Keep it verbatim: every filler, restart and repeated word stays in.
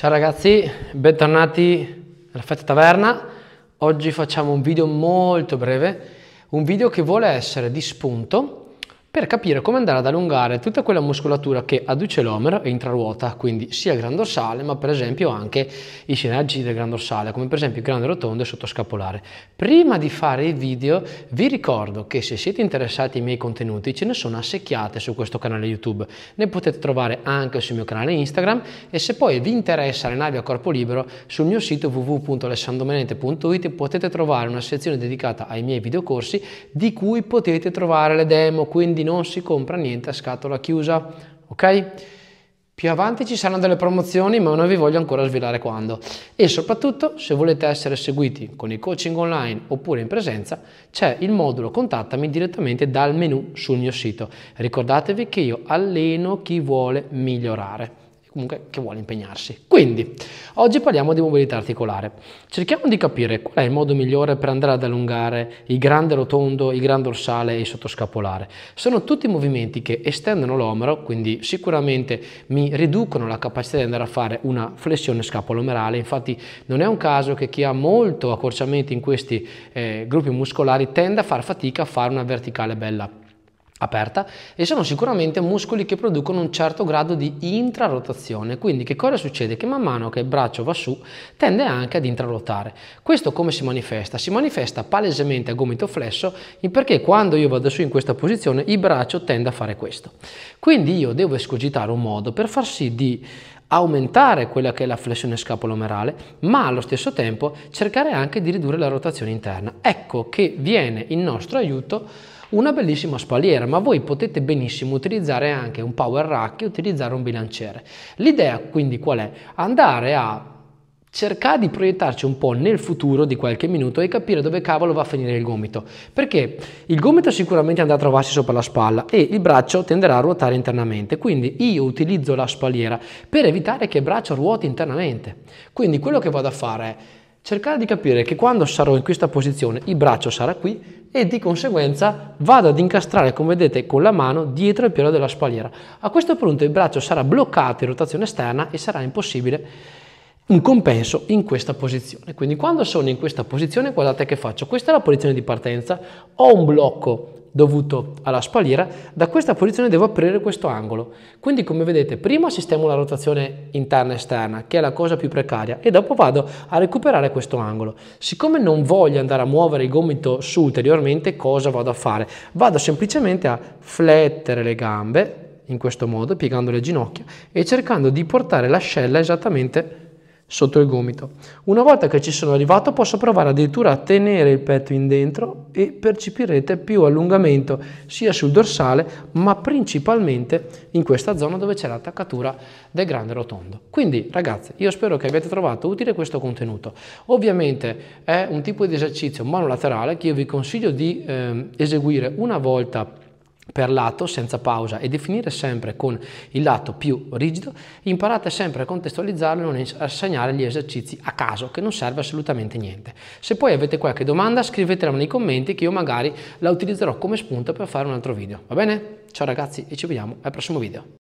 Ciao ragazzi, bentornati alla Fetta Taverna. Oggi facciamo un video molto breve, un video che vuole essere di spunto per capire come andare ad allungare tutta quella muscolatura che adduce l'omero e intraruota, quindi sia il gran dorsale ma per esempio anche i sinaggi del gran dorsale, come per esempio il grande rotondo e sottoscapolare. Prima di fare il video vi ricordo che se siete interessati ai miei contenuti ce ne sono assecchiate su questo canale YouTube, ne potete trovare anche sul mio canale Instagram e se poi vi interessa le navi a corpo libero sul mio sito w w w punto alessandomenente punto it potete trovare una sezione dedicata ai miei videocorsi di cui potete trovare le demo, quindi non si compra niente a scatola chiusa, ok? Più avanti ci saranno delle promozioni ma non vi voglio ancora svelare quando, e soprattutto se volete essere seguiti con il coaching online oppure in presenza c'è il modulo contattami direttamente dal menu sul mio sito. Ricordatevi che io alleno chi vuole migliorare, comunque che vuole impegnarsi. Quindi oggi parliamo di mobilità articolare, cerchiamo di capire qual è il modo migliore per andare ad allungare il grande rotondo, il gran dorsale e il sottoscapolare. Sono tutti movimenti che estendono l'omero, quindi sicuramente mi riducono la capacità di andare a fare una flessione scapolomerale. Infatti non è un caso che chi ha molto accorciamento in questi eh, gruppi muscolari tenda a far fatica a fare una verticale bella aperta, e sono sicuramente muscoli che producono un certo grado di intrarotazione. Quindi che cosa succede? Che man mano che il braccio va su tende anche ad intrarotare. Questo come si manifesta? Si manifesta palesemente a gomito flesso, perché quando io vado su in questa posizione il braccio tende a fare questo. Quindi io devo escogitare un modo per far sì di aumentare quella che è la flessione scapolomerale, ma allo stesso tempo cercare anche di ridurre la rotazione interna. Ecco che viene in nostro aiuto una bellissima spalliera, ma voi potete benissimo utilizzare anche un power rack e utilizzare un bilanciere. L'idea quindi qual è? Andare a cercare di proiettarci un po' nel futuro di qualche minuto e capire dove cavolo va a finire il gomito, perché il gomito sicuramente andrà a trovarsi sopra la spalla e il braccio tenderà a ruotare internamente. Quindi io utilizzo la spalliera per evitare che il braccio ruoti internamente. Quindi quello che vado a fare è cercare di capire che quando sarò in questa posizione il braccio sarà qui e di conseguenza vado ad incastrare, come vedete, con la mano dietro il piano della spalliera. A questo punto il braccio sarà bloccato in rotazione esterna e sarà impossibile un compenso in questa posizione. Quindi quando sono in questa posizione guardate che faccio, questa è la posizione di partenza, ho un blocco dovuto alla spalliera, da questa posizione devo aprire questo angolo. Quindi come vedete prima sistemo la rotazione interna e esterna, che è la cosa più precaria, e dopo vado a recuperare questo angolo. Siccome non voglio andare a muovere il gomito su ulteriormente, cosa vado a fare? Vado semplicemente a flettere le gambe in questo modo, piegando le ginocchia e cercando di portare l'ascella esattamente sotto il gomito. Una volta che ci sono arrivato posso provare addirittura a tenere il petto in dentro e percepirete più allungamento sia sul dorsale ma principalmente in questa zona dove c'è l'attaccatura del grande rotondo. Quindi ragazzi, io spero che abbiate trovato utile questo contenuto. Ovviamente è un tipo di esercizio monolaterale che io vi consiglio di eh, eseguire una volta per lato senza pausa e definire sempre con il lato più rigido. Imparate sempre a contestualizzarlo e non assegnare gli esercizi a caso, che non serve assolutamente niente. Se poi avete qualche domanda scrivetela nei commenti che io magari la utilizzerò come spunto per fare un altro video, va bene? Ciao ragazzi e ci vediamo al prossimo video.